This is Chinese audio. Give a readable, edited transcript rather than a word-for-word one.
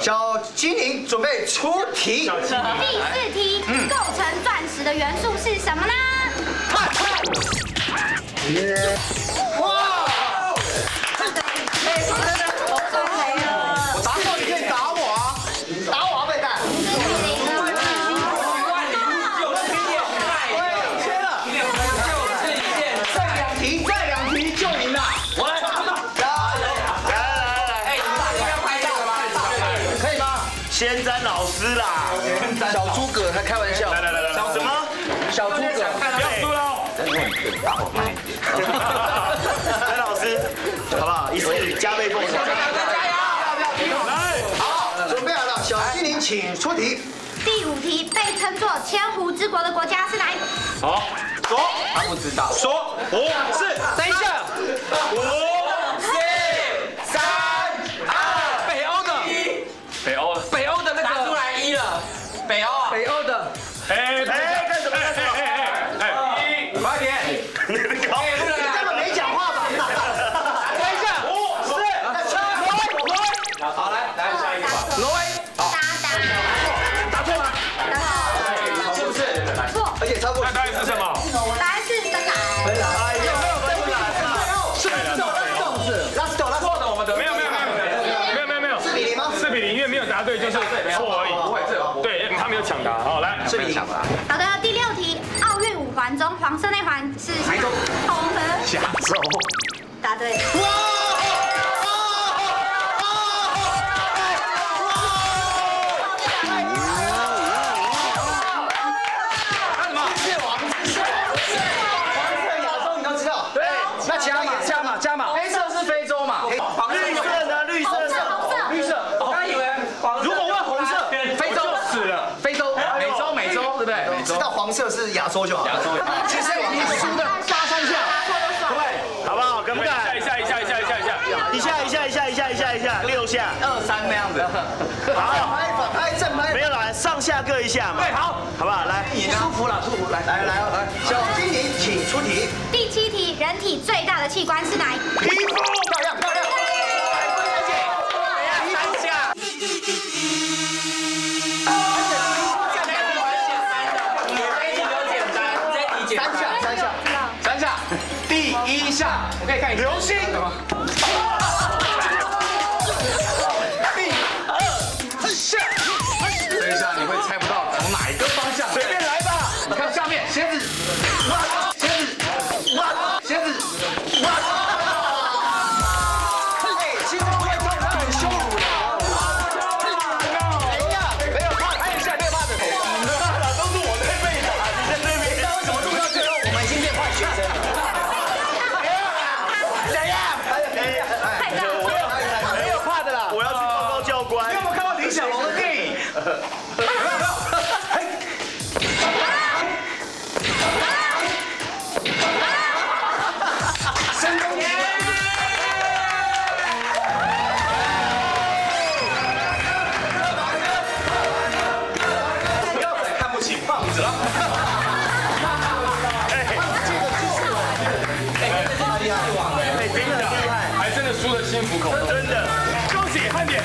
小精灵准备出题。第四题，构成钻石的元素是什么呢？碳。哇！我答对了。我答错你可以打我啊！打我啊，笨蛋！再两题就赢了。我来。 先詹老师啦，小诸葛他开玩笑。来，小什么？小诸葛，不要输喽。打我慢一点。詹老师，好不好？一次加倍奉献。加油！来，好，准备好了，小精灵请出题。第五题，被称作千湖之国的国家是哪一个？好，说，他不知道。说，5、4、3，5、4、3、2。 北欧的那个打出来1了，北欧的，干什么？快点，你根本没讲话吧？等一下，5、4、3、2，好，来下一个吧。挪威，好，答错吗？答错，是不是？错，而且超过。那答案是什么？答案是芬兰。芬兰，哎呀，是，拉斯豆，错的我们的没有，4比0，因为没有答对就是错而已。对，他没有抢答。好，来，是你抢答。好的，第六题，奥运五环中黄色那环是哪一个？红河。加州。答对。那什么？蟹王。黄色亚洲你都知道。对。那其他也加码。黑色是非洲嘛？绿色呢？绿色。 如果问红色，非洲死了，美洲，对不对？知道黄色是亚洲就好。亚洲，其实你输的大方向，对，好不好？敢不敢？一下，6下、2、3那样子。好，拍正拍，没有啦，上下各一下嘛。对，好，好不好？来，舒服，来，小精灵请出题。第七题，人体最大的器官是哪一个？皮肤，漂亮。 三下，第1下，我可以看流星。第2下，这一下你会猜不到从哪一个方向，随便来吧。你看下面，鞋子。真的厉害，还真的输得心服口服，真的，恭喜汉典。